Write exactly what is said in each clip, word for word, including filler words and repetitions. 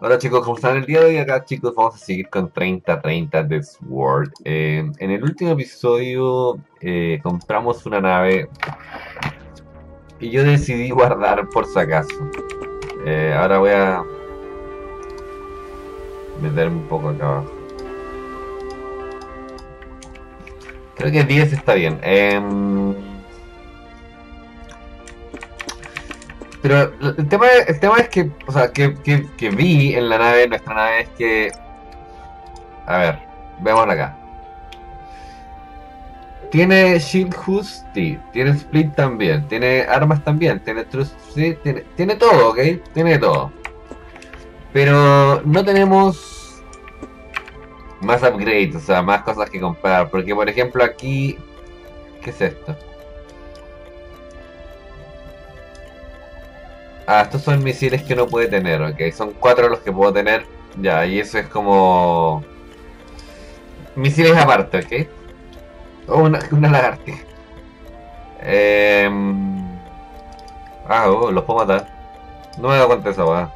Hola chicos, ¿cómo están? El día de hoy acá chicos vamos a seguir con treinta treinta Deathwar. eh, En el último episodio eh, compramos una nave y yo decidí guardar por si acaso. eh, Ahora voy a meterme un poco acá abajo. Creo que diez está bien. eh, Pero el tema, el tema es que, o sea, que, que, que vi en la nave, nuestra nave, es que... A ver, veámosla acá. Tiene Shield Justi, tiene Split también, tiene armas también, tiene Trust, sí, tiene, tiene todo, ¿ok? Tiene todo. Pero no tenemos más upgrades, o sea, más cosas que comprar. Porque, por ejemplo, aquí... ¿Qué es esto? Ah, estos son misiles que no puede tener, ok. Son cuatro los que puedo tener. Ya, y eso es como... misiles aparte, ok. Oh, una, una lagartija. Eh... Ah, oh, los puedo matar. No me he dado cuenta de esa hueá.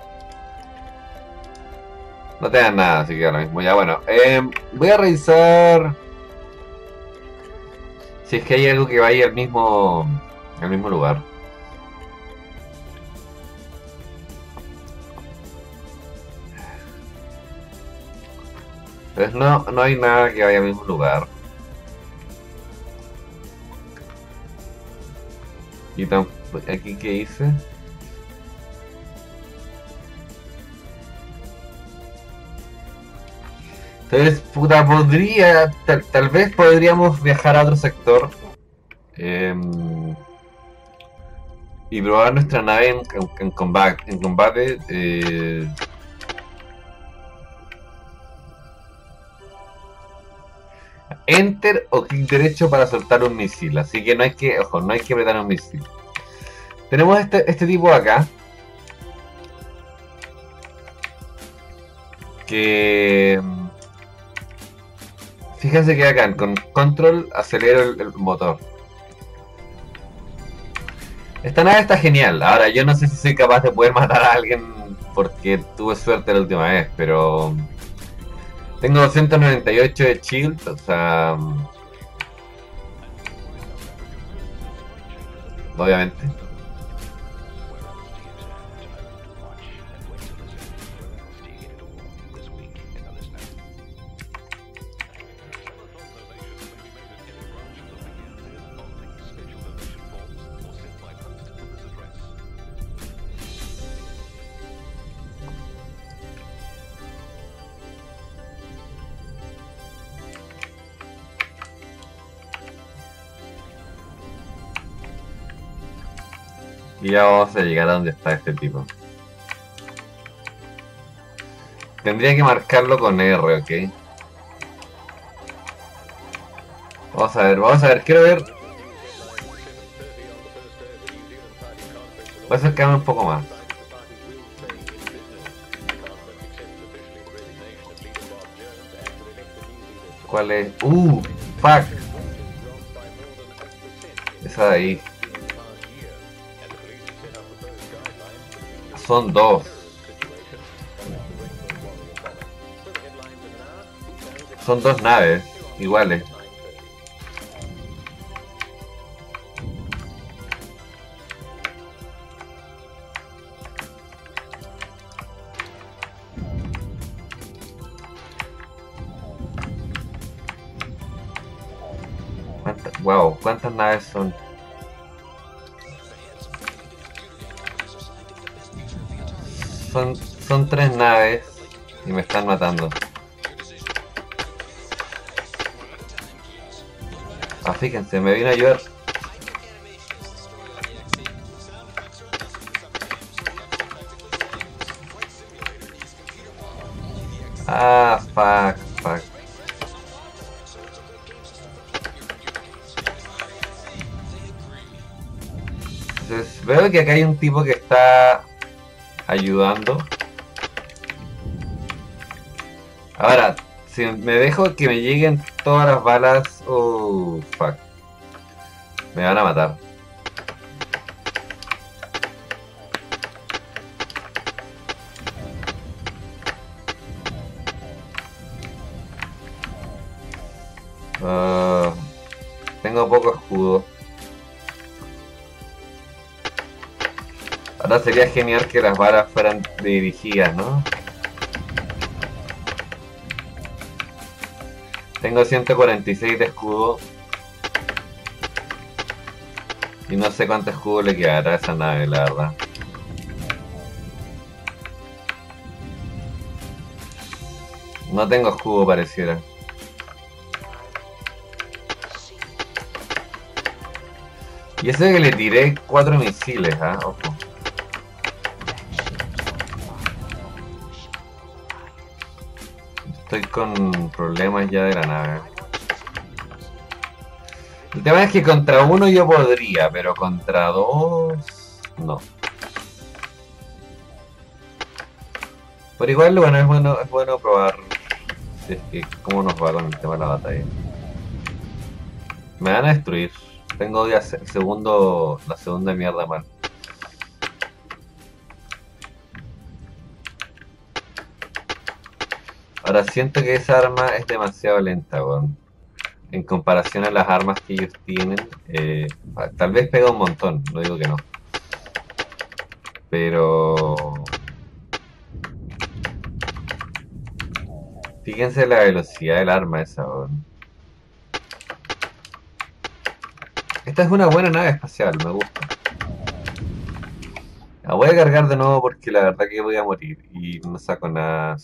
No te dan nada, así que ahora mismo. Ya, bueno. Eh, voy a revisar... si es que hay algo que vaya al mismo... al mismo lugar. Pues no, no hay nada que vaya al mismo lugar. Y aquí que hice. Entonces, puta, podría... Tal, tal vez podríamos viajar a otro sector. Eh, y probar nuestra nave en, en, en combate. En combate eh, Enter o clic derecho para soltar un misil, así que no hay que, ojo, no hay que apretar un misil. Tenemos este, este tipo de acá, que... Fíjense que acá con control acelero el, el motor. Esta nave está genial. Ahora yo no sé si soy capaz de poder matar a alguien porque tuve suerte la última vez, pero... Tengo doscientos noventa y ocho de shield, o sea... Obviamente. Y ya vamos a llegar a donde está este tipo. Tendría que marcarlo con R, ok. Vamos a ver, vamos a ver, quiero ver. Voy a acercarme un poco más. ¿Cuál es? Uh, fuck. Esa de ahí. Son dos. Son dos naves iguales. ¿Cuánta, wow, ¿cuántas naves son? Son, son tres naves y me están matando. Ah, fíjense, me vino a ayudar. Ah, fuck, fuck. Entonces, veo que acá hay un tipo que está... ayudando. Ahora, si me dejo que me lleguen todas las balas... Oh, fuck. Me van a matar. Uh, tengo poco escudo. Ahora sería genial que las balas fueran dirigidas, ¿no? Tengo ciento cuarenta y seis de escudo. Y no sé cuánto escudo le quedará a esa nave, la verdad. No tengo escudo, pareciera. Y eso es que le tiré cuatro misiles, ¿ah? ¿eh? Ojo. Estoy con problemas ya de la nave. El tema es que contra uno yo podría, pero contra dos... no. Por igual, bueno, es bueno, es bueno probar si es que cómo nos va con el tema de la batalla. Me van a destruir. Tengo ya segundo, la segunda mierda mal. Ahora siento que esa arma es demasiado lenta, weón. En comparación a las armas que ellos tienen, eh, tal vez pega un montón, no digo que no. Pero... fíjense la velocidad del arma esa, weón. Esta es una buena nave espacial, me gusta. La voy a cargar de nuevo porque la verdad que voy a morir y no saco nada...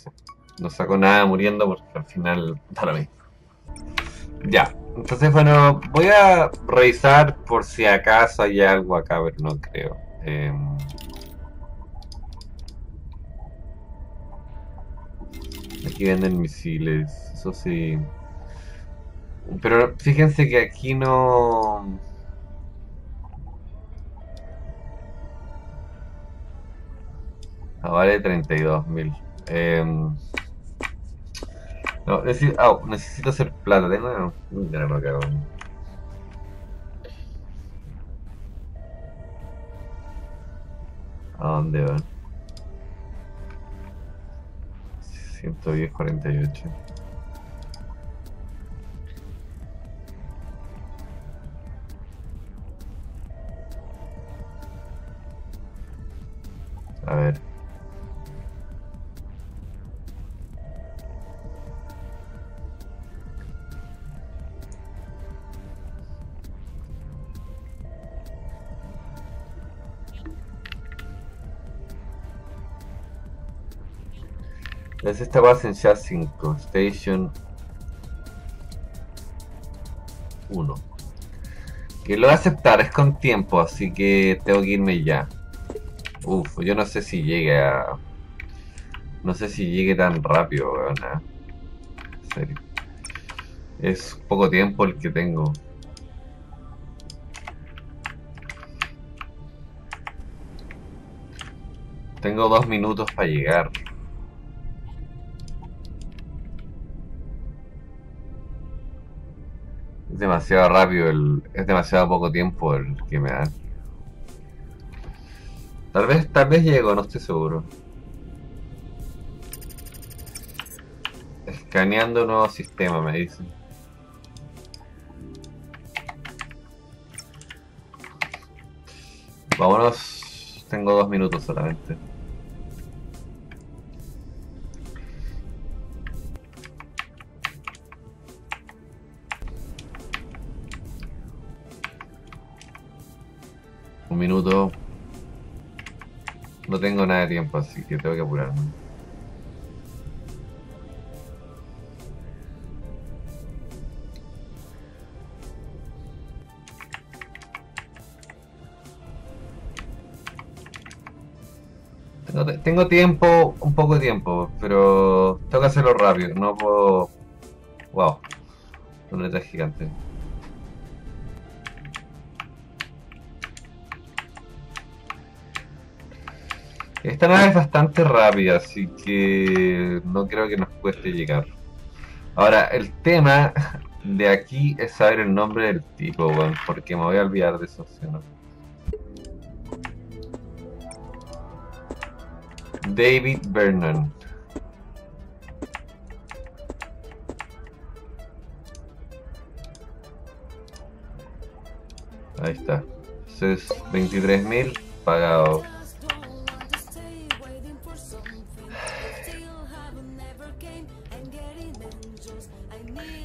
no saco nada muriendo porque al final da lo mismo. Ya, entonces bueno, voy a revisar por si acaso hay algo acá, pero no creo. Eh... Aquí venden misiles, eso sí. Pero fíjense que aquí no... Ah, vale treinta y dos mil. Eh... No, necesito, oh, necesito hacer plata, tengo no, no, no, no, no. ¿A dónde va? ciento diez, cuarenta y ocho. A ver. Entonces esta base en Shah cinco, Station uno. Que lo voy a aceptar, es con tiempo, así que tengo que irme ya. Uf, yo no sé si llegue a... no sé si llegue tan rápido, weón. En serio. Es poco tiempo el que tengo. Tengo dos minutos para llegar. Demasiado rápido, el, es demasiado poco tiempo el que me dan. Tal vez, tal vez llego, no estoy seguro. Escaneando un nuevo sistema, me dicen. Vámonos, tengo dos minutos solamente. Minuto, no tengo nada de tiempo, así que tengo que apurarme. Tengo, tengo tiempo, un poco de tiempo, pero tengo que hacerlo rápido, no puedo... wow, una letra gigante. Esta nave es bastante rápida, así que no creo que nos cueste llegar. Ahora, el tema de aquí es saber el nombre del tipo, weón, porque me voy a olvidar de eso, ¿sí o no? David Vernon. Ahí está. Entonces veintitrés mil pagados.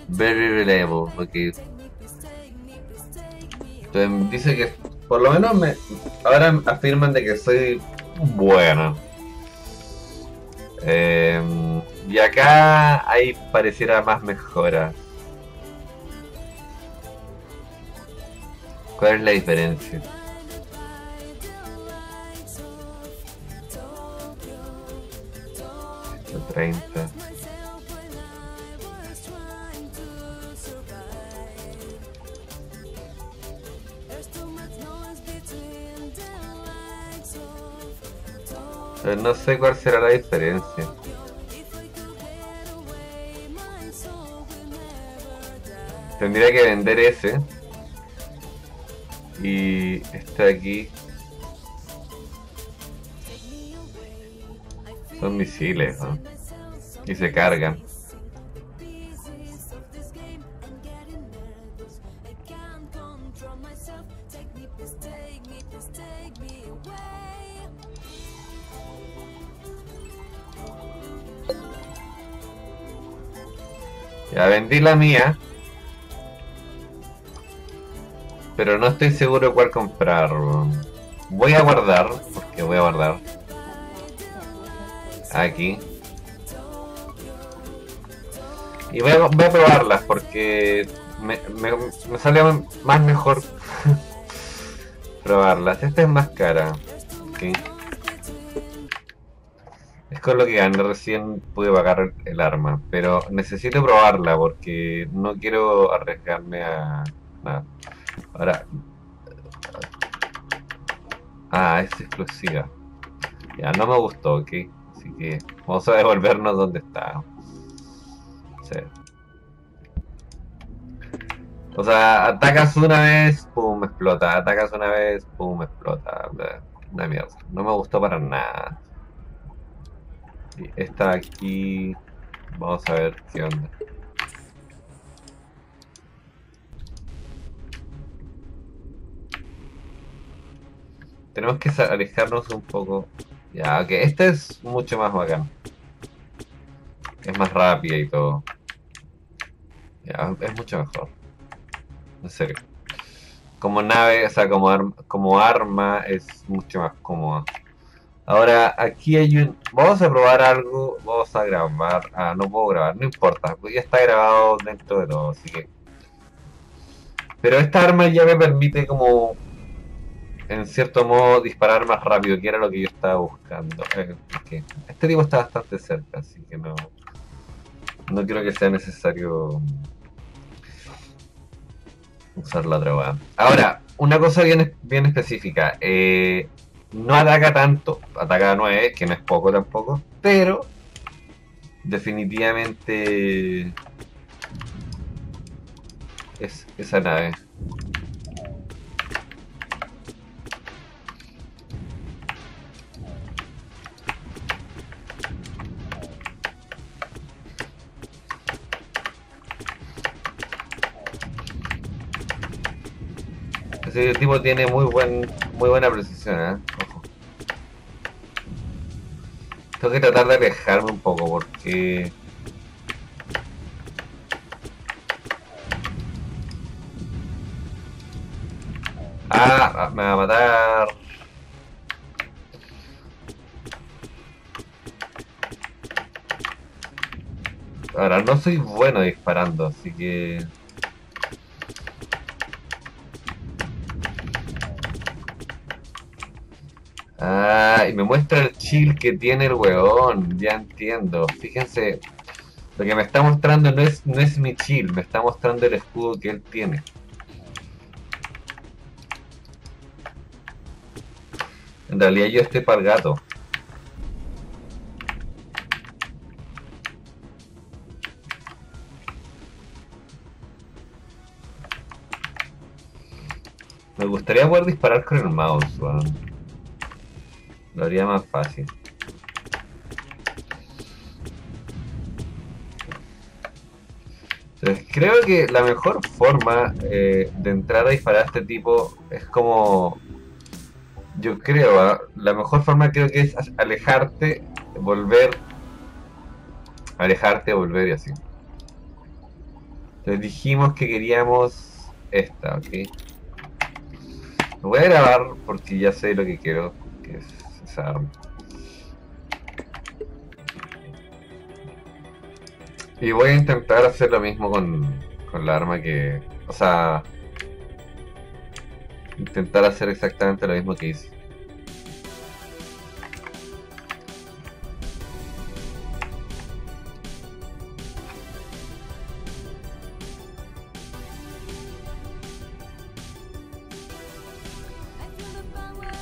Very reliable, porque entonces dice que por lo menos me, ahora afirman de que soy bueno. Eh, y acá ahí pareciera más mejoras. ¿Cuál es la diferencia? ciento treinta. Pero no sé cuál será la diferencia. Tendría que vender ese. Y está aquí. Son misiles, ¿no? Y se cargan. Ya vendí la mía. Pero no estoy seguro cuál comprar. Voy a guardar, porque voy a guardar aquí. Y voy a, voy a probarlas porque me, me, me sale más mejor probarlas. Esta es más cara. Okay. Es con lo que gané, recién pude pagar el arma. Pero necesito probarla porque no quiero arriesgarme a nada. Ahora, ah, es exclusiva. Ya no me gustó, ok. Así que vamos a devolvernos donde está. Sí. O sea, atacas una vez, pum, explota. Atacas una vez, pum, explota. Una mierda. No me gustó para nada. Y esta de aquí, vamos a ver qué onda. Tenemos que alejarnos un poco. Ya, ok, este es mucho más bacán. Es más rápida y todo. Ya, es mucho mejor. En serio. Como nave, o sea, como, ar como arma es mucho más cómoda. Ahora, aquí hay un... Vamos a probar algo. Vamos a grabar. Ah, no puedo grabar, no importa. Ya está grabado dentro de todo, así que... Pero esta arma ya me permite como... En cierto modo disparar más rápido, que era lo que yo estaba buscando. Eh, okay. Este tipo está bastante cerca, así que no no creo que sea necesario usar la droga. Ahora, una cosa bien, bien específica, eh, no ataca tanto, ataca a nueve, que no es poco tampoco, pero definitivamente es esa nave. Este tipo tiene muy buen muy buena precisión, ¿eh? Ojo. Tengo que tratar de alejarme un poco porque... Ah, me va a matar. Ahora, no soy bueno disparando, así que... Ah, y me muestra el chill que tiene el huevón, ya entiendo. Fíjense, lo que me está mostrando no es, no es mi chill, me está mostrando el escudo que él tiene. En realidad yo estoy para el gato. Me gustaría poder disparar con el mouse, weón. Lo haría más fácil. Entonces, creo que la mejor forma eh, de entrar a disparar a este tipo es como... Yo creo, ¿eh? la mejor forma creo que es alejarte, volver, alejarte, volver y así. Entonces dijimos que queríamos esta, ok. Lo voy a grabar porque ya sé lo que quiero, que es esa arma. Y voy a intentar hacer lo mismo con, con la arma que... O sea... Intentar hacer exactamente lo mismo que hice.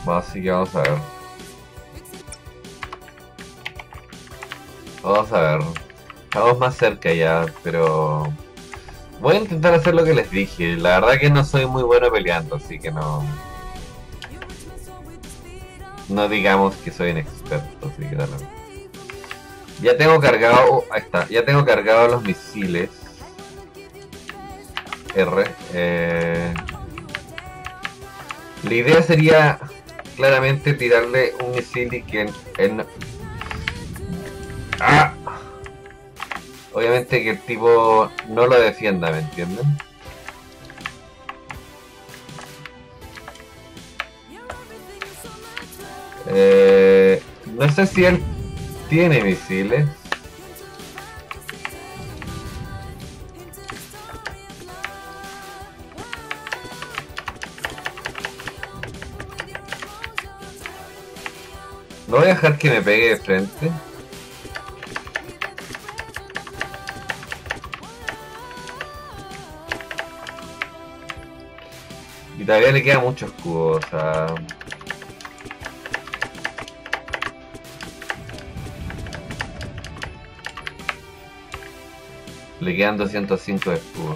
Así que vamos a ver. Vamos a ver. Estamos más cerca ya, pero... Voy a intentar hacer lo que les dije. La verdad que no soy muy bueno peleando, así que no... No digamos que soy inexperto, así que dale. Ya tengo cargado... Oh, ahí está. Ya tengo cargado los misiles. R. Eh... La idea sería... Claramente tirarle un misil y que él, él no... ¡Ah! Obviamente que el tipo no lo defienda, ¿me entienden? Eh, no sé si él tiene misiles. No voy a dejar que me pegue de frente. Y todavía le queda mucho escudo, o sea... Le quedan doscientos cinco de escudo.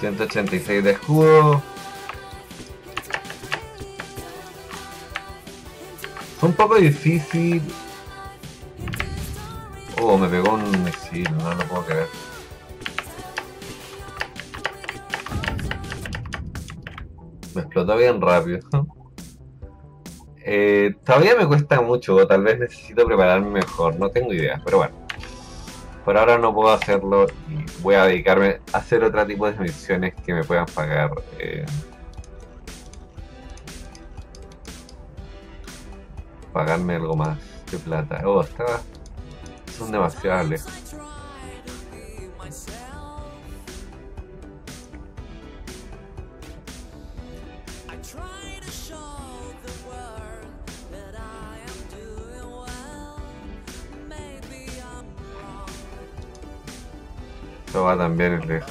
ciento ochenta y seis de escudo. Fue un poco difícil. Oh, me pegó un misil, no lo puedo creer. Me explotó bien rápido. eh, todavía me cuesta mucho, o tal vez necesito prepararme mejor, no tengo idea, pero bueno. Por ahora no puedo hacerlo y voy a dedicarme a hacer otro tipo de misiones que me puedan pagar. Eh, pagarme algo más de plata. Oh, estaba... son demasiado lejos. Esto va también es lejos.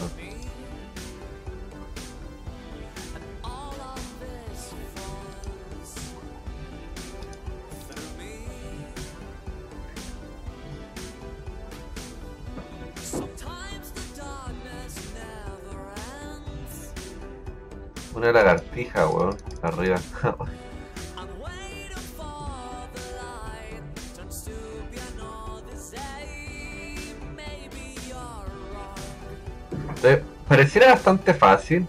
Una lagartija, weón, arriba. Pareciera bastante fácil.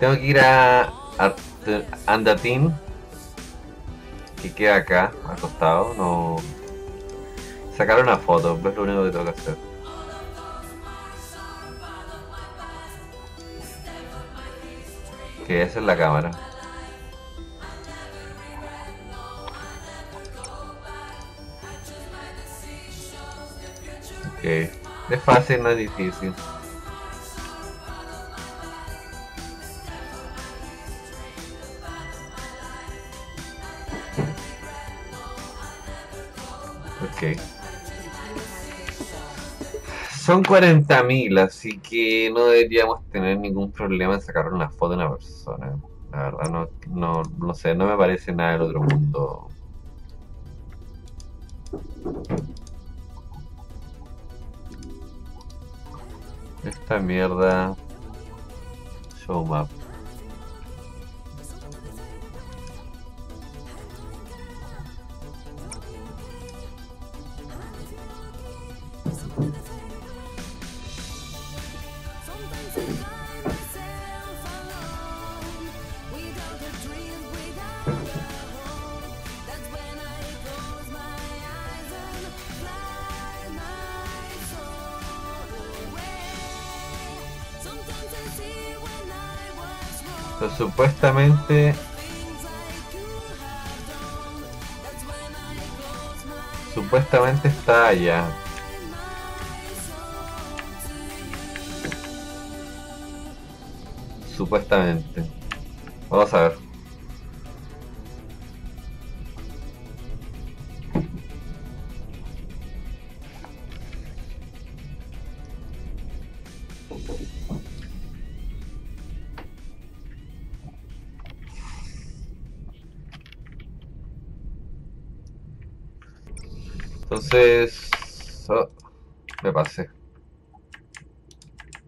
Tengo que ir a, a Andatin, que queda acá, acostado. No, sacar una foto, es lo único que tengo que hacer. Que esa es la cámara. Ok. Es fácil, no es difícil. Ok. Son cuarenta mil, así que no deberíamos tener ningún problema en sacar una foto de una persona. La verdad no, no, no sé, no me parece nada del otro mundo. Esta mierda. Show map. Entonces, supuestamente Supuestamente está allá. Supuestamente. Vamos a ver. Entonces... Oh, me pasé.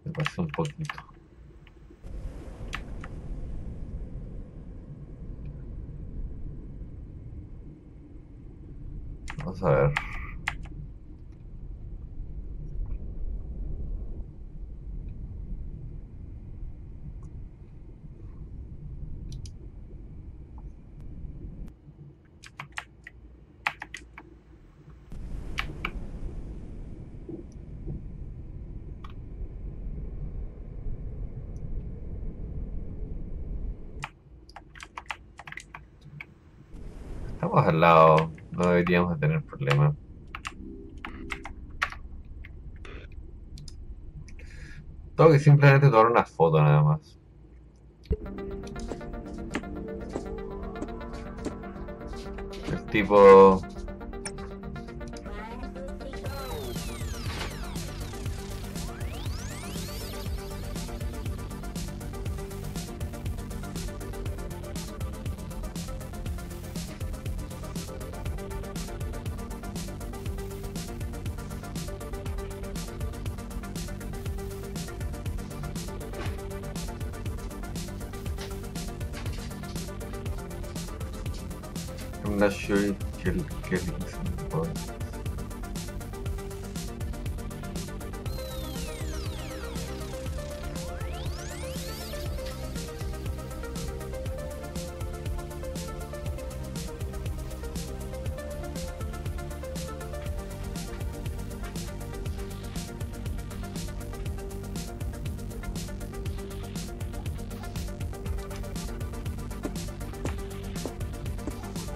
Me pasé un poquito. Vamos a ver. Al lado, no deberíamos tener problemas. Tengo que simplemente tomar una foto nada más. El tipo... I'm not sure if Kelly is important.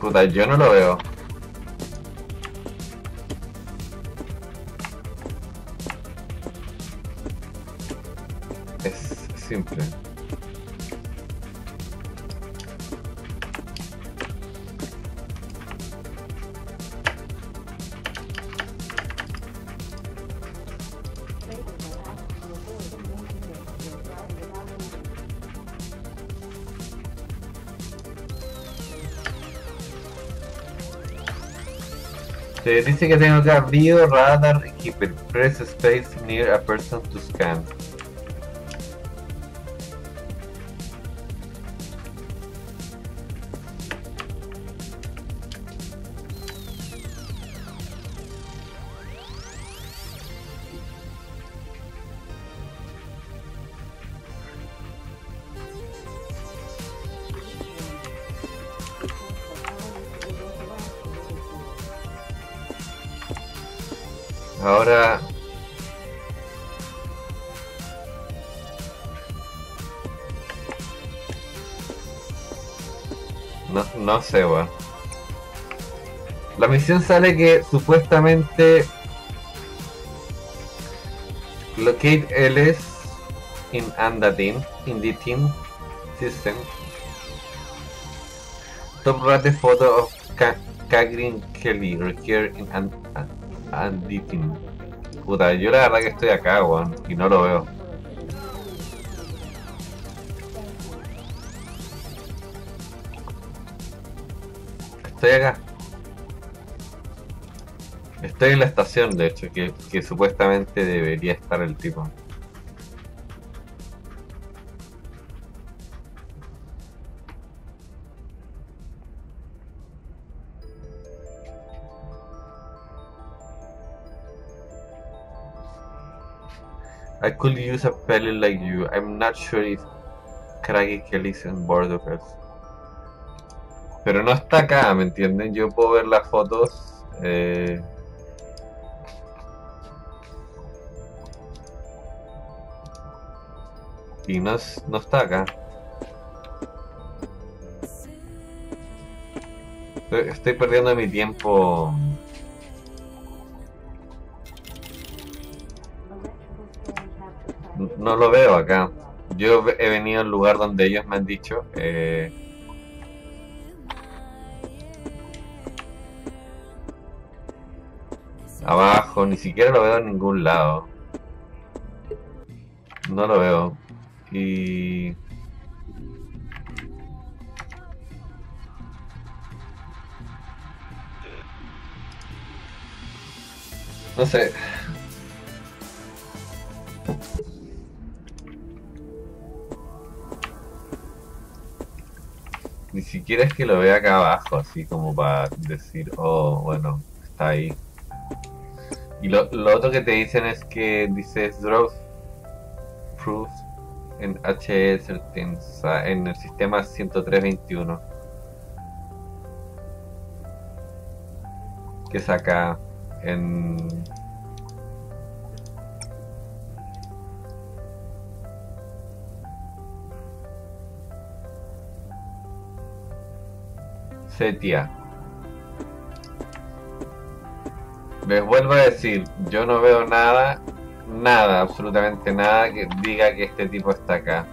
Puta, yo no lo veo. Es simple. Se dice que tengo que abrir radar equipment. Press space near a person to scan. Ahora... No, no sé, weón. La misión sale que supuestamente... Locate L S in Andatin, in the team system. Top right the photo of Kagrin Kelly, required in Andatin. Andatin. Puta, yo la verdad que estoy acá, weón, y no lo veo. Estoy acá. Estoy en la estación, de hecho, que, que supuestamente debería estar el tipo. I could use a pellet like you. I'm not sure if Craggy Kelly is on board of us. Pero no está acá, ¿me entienden? Yo puedo ver las fotos. Eh... Y no, no está acá. Estoy perdiendo mi tiempo. No lo veo acá. Yo he venido al lugar donde ellos me han dicho. Eh... Abajo, ni siquiera lo veo en ningún lado. No lo veo. Y... no sé. Ni siquiera es que lo vea acá abajo, así como para decir, oh, bueno, está ahí. Y lo, lo otro que te dicen es que dices Drop Proof en H E Certeza, en el sistema ciento tres punto veintiuno. Que es acá, en... Setia. Les vuelvo a decir, yo no veo nada, nada, absolutamente nada que diga que este tipo está acá.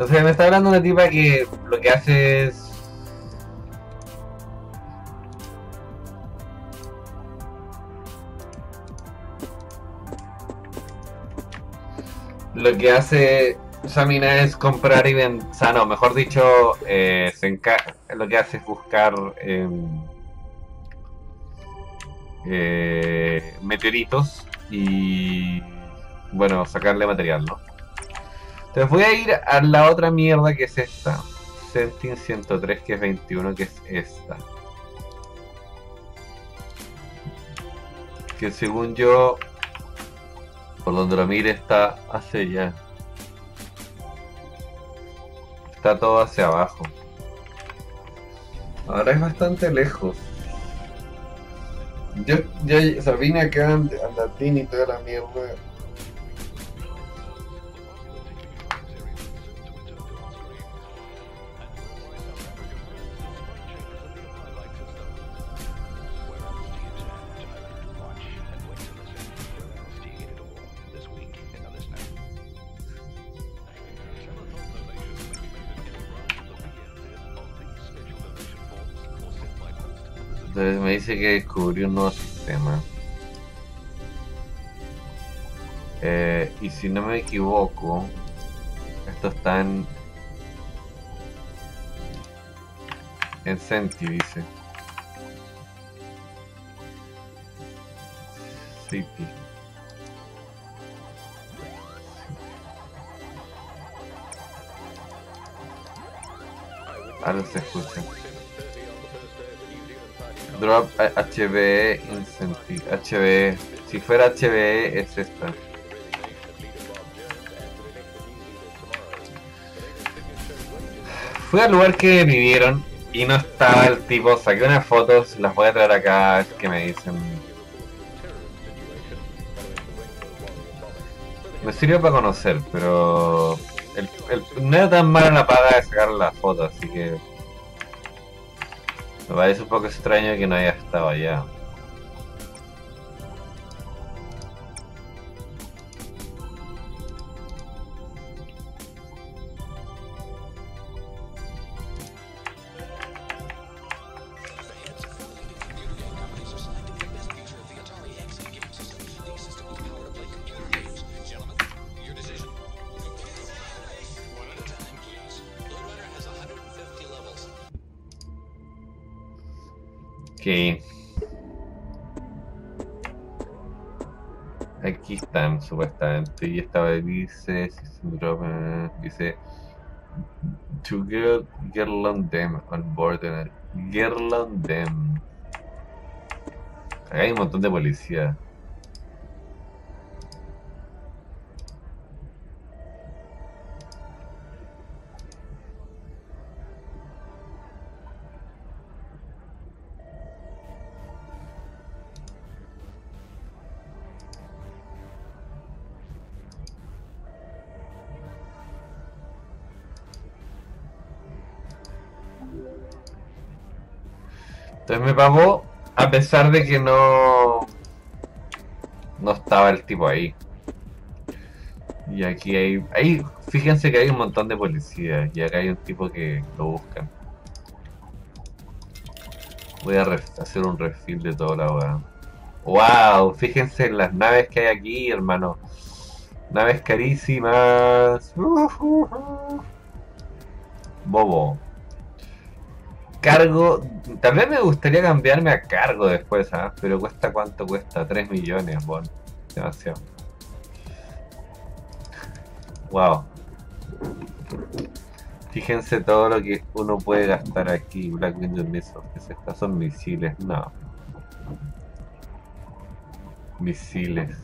O sea, me está hablando una tipa que lo que hace es... Lo que hace esa mina es comprar y vender... O sea, no, mejor dicho, eh, se enca... lo que hace es buscar eh, eh, meteoritos y, bueno, sacarle material, ¿no? Entonces voy a ir a la otra mierda que es esta. Sentin ciento tres, que es veintiuno, que es esta. Que según yo, por donde lo mire, está hacia allá. Está todo hacia abajo. Ahora es bastante lejos. Yo, yo o sea, vine acá a Andatin y toda la mierda. Entonces me dice que descubrí un nuevo sistema. Eh, y si no me equivoco, esto está en... en Senti, dice. City. Ahora se escucha. Drop H B E Incentive. H B E. Si fuera H B E es esta. Fui al lugar que me dieron y no estaba el tipo. Saqué unas fotos, las voy a traer acá, que me dicen. Me sirve para conocer, pero... El, el, no era tan mala la paga de sacar las fotos, así que... Me parece un poco extraño que no haya estado allá. aquí están supuestamente, y esta vez dice, dice to girl, girl on them on board, girl on them. Acá hay un montón de policía. Entonces me pagó a pesar de que no no estaba el tipo ahí. Y aquí hay, ahí fíjense que hay un montón de policías y acá hay un tipo que lo buscan. Voy a hacer un refill de toda la weá. Wow, fíjense en las naves que hay aquí, hermano. Naves carísimas. Bobo. Cargo, tal vez me gustaría cambiarme a cargo después, ¿ah? Pero cuesta cuánto cuesta, tres millones, bon. Demasiado. Wow. Fíjense todo lo que uno puede gastar aquí. Black Widow Missiles, ¿qué es esta? Son misiles, no. Misiles.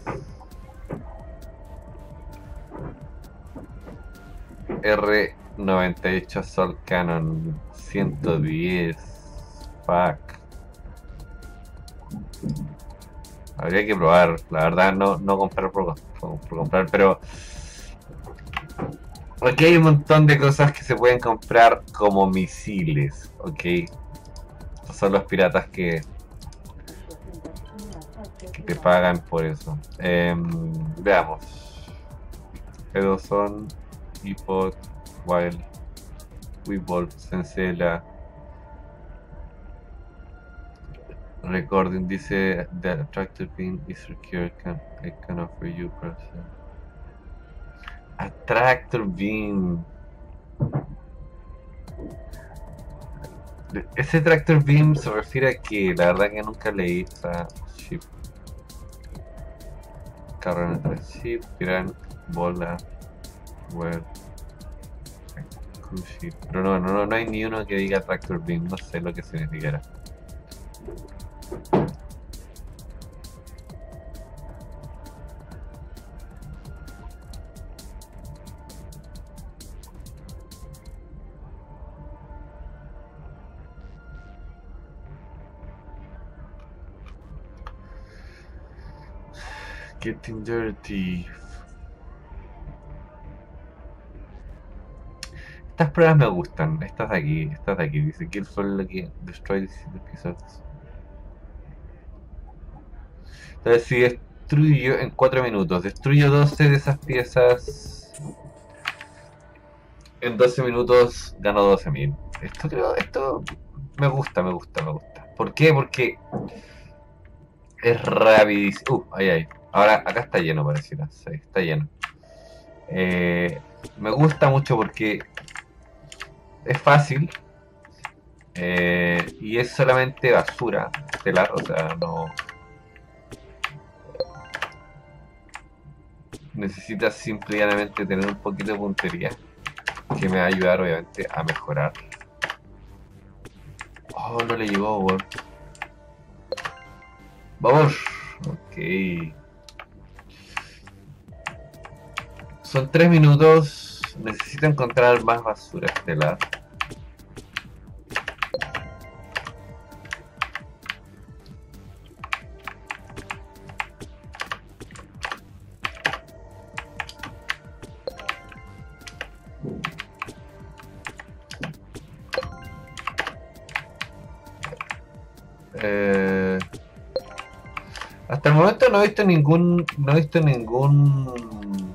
R noventa y ocho Sol Cannon, ciento diez. Fuck. Habría que probar, la verdad no, no comprar por, por, por comprar, pero ok, hay un montón de cosas que se pueden comprar como misiles, ok. Estos son los piratas que que te pagan por eso. Eh, veamos. Estos son hipot Wild, Weeble, Sencela, Recording, dice The Attractor Pin is secure, can, I can offer you person. Attractor Beam. Ese Attractor Beam se refiere a que la verdad que nunca leí esa ship. Carrón atrás, ship, gran bola, web. Pero no, no, no hay ni uno que diga Tractor Beam, no sé lo que significará. Getting dirty. Estas pruebas me gustan, estas de aquí, estas de aquí, dice que el sol lo que destroy episodios. Entonces si destruyo en cuatro minutos, destruyo doce de esas piezas en doce minutos, gano doce mil. Esto creo, esto me gusta, me gusta, me gusta. ¿Por qué? Porque es rapidísimo. Uh, ahí, ahí. Ahora acá está lleno pareciera, sí, está lleno. Eh, me gusta mucho porque es fácil, eh, y es solamente basura estelar, o sea, no necesitas simplemente tener un poquito de puntería que me va a ayudar obviamente a mejorar. Oh, no le llegó, bol. Vamos, ok. Son tres minutos. Necesito encontrar más basura estelar. Eh, hasta el momento no he visto ningún, no he visto ningún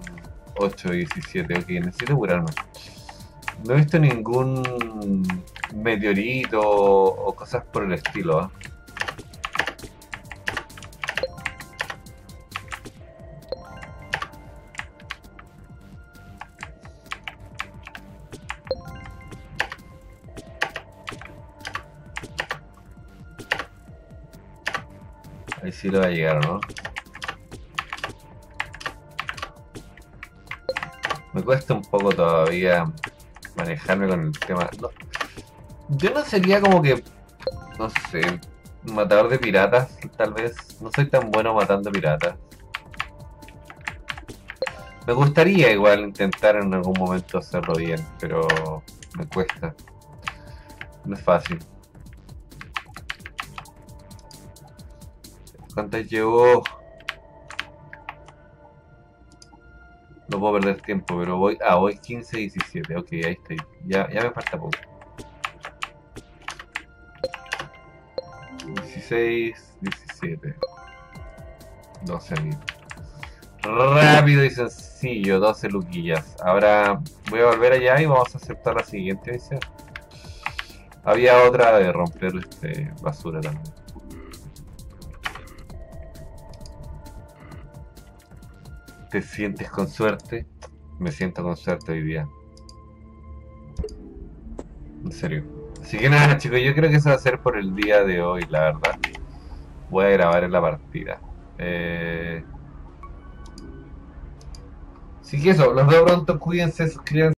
ocho, diecisiete, ok, necesito curarme. No he visto ningún meteorito o cosas por el estilo, ¿eh? Ahí sí lo va a llegar, ¿no? me cuesta un poco todavía manejarme con el tema. No, yo no sería como que, no sé, matador de piratas, tal vez. No soy tan bueno matando piratas. Me gustaría igual intentar en algún momento hacerlo bien, pero me cuesta. No es fácil. ¿Cuántas llevo? No puedo perder tiempo, pero voy... Ah, voy quince, diecisiete. Ok, ahí estoy. Ya, ya me falta poco. dieciséis, diecisiete. doce mil. Rápido y sencillo. doce luquillas. Ahora voy a volver allá y vamos a aceptar la siguiente misión. Había otra de romper este, basura también. ¿Te sientes con suerte? Me siento con suerte hoy día. En serio. Así que nada, chicos, yo creo que eso va a ser por el día de hoy, la verdad. Voy a grabar en la partida. Eh... Así que eso, los veo pronto, cuídense, suscríbanse.